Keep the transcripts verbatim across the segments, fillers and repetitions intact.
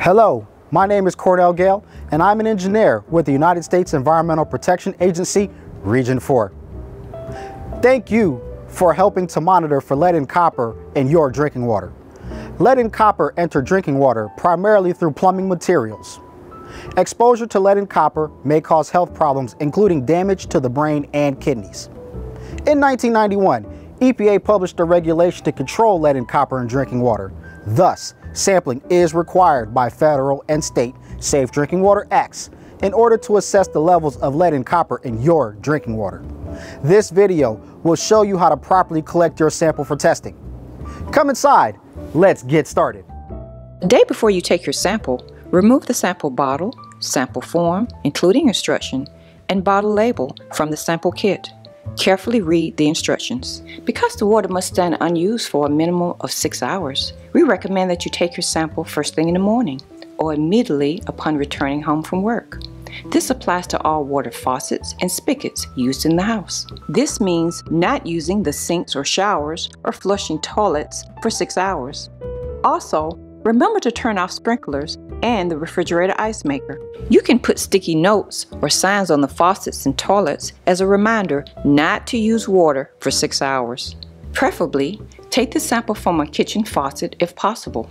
Hello, my name is Cordell Gale, and I'm an engineer with the United States Environmental Protection Agency, Region four. Thank you for helping to monitor for lead and copper in your drinking water. Lead and copper enter drinking water primarily through plumbing materials. Exposure to lead and copper may cause health problems, including damage to the brain and kidneys. In nineteen ninety-one, E P A published a regulation to control lead and copper in drinking water. Thus, sampling is required by federal and state Safe Drinking Water Acts in order to assess the levels of lead and copper in your drinking water. This video will show you how to properly collect your sample for testing. Come inside, let's get started. The day before you take your sample, remove the sample bottle, sample form, including instruction, and bottle label from the sample kit. Carefully read the instructions. Because the water must stand unused for a minimum of six hours, we recommend that you take your sample first thing in the morning or immediately upon returning home from work. This applies to all water faucets and spigots used in the house. This means not using the sinks or showers or flushing toilets for six hours. Also, remember to turn off sprinklers and the refrigerator ice maker. You can put sticky notes or signs on the faucets and toilets as a reminder not to use water for six hours. Preferably, take the sample from a kitchen faucet if possible.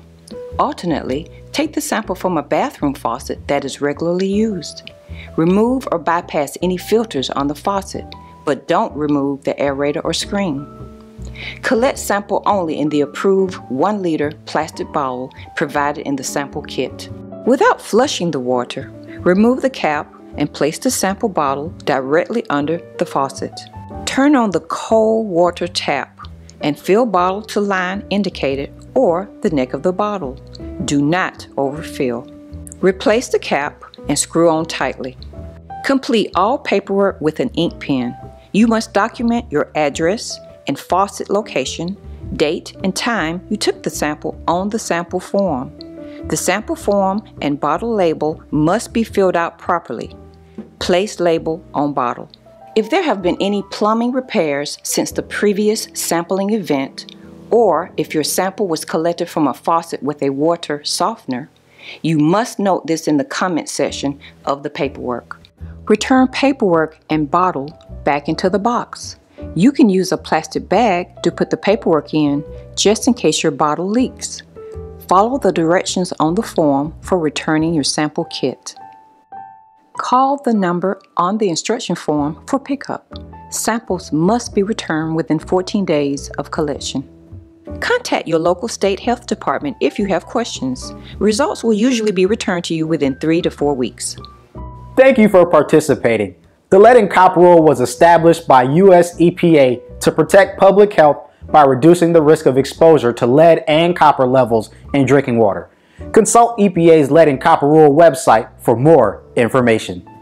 Alternately, take the sample from a bathroom faucet that is regularly used. Remove or bypass any filters on the faucet, but don't remove the aerator or screen. Collect sample only in the approved one liter plastic bottle provided in the sample kit. Without flushing the water, remove the cap and place the sample bottle directly under the faucet. Turn on the cold water tap and fill bottle to line indicated or the neck of the bottle. Do not overfill. Replace the cap and screw on tightly. Complete all paperwork with an ink pen. You must document your address and faucet location, date, and time you took the sample on the sample form. The sample form and bottle label must be filled out properly. Place label on bottle. If there have been any plumbing repairs since the previous sampling event, or if your sample was collected from a faucet with a water softener, you must note this in the comment section of the paperwork. Return paperwork and bottle back into the box. You can use a plastic bag to put the paperwork in, just in case your bottle leaks. Follow the directions on the form for returning your sample kit. Call the number on the instruction form for pickup. Samples must be returned within fourteen days of collection. Contact your local state health department if you have questions. Results will usually be returned to you within three to four weeks. Thank you for participating. The lead and copper rule was established by U S E P A to protect public health by reducing the risk of exposure to lead and copper levels in drinking water. Consult E P A's Lead and Copper Rule website for more information.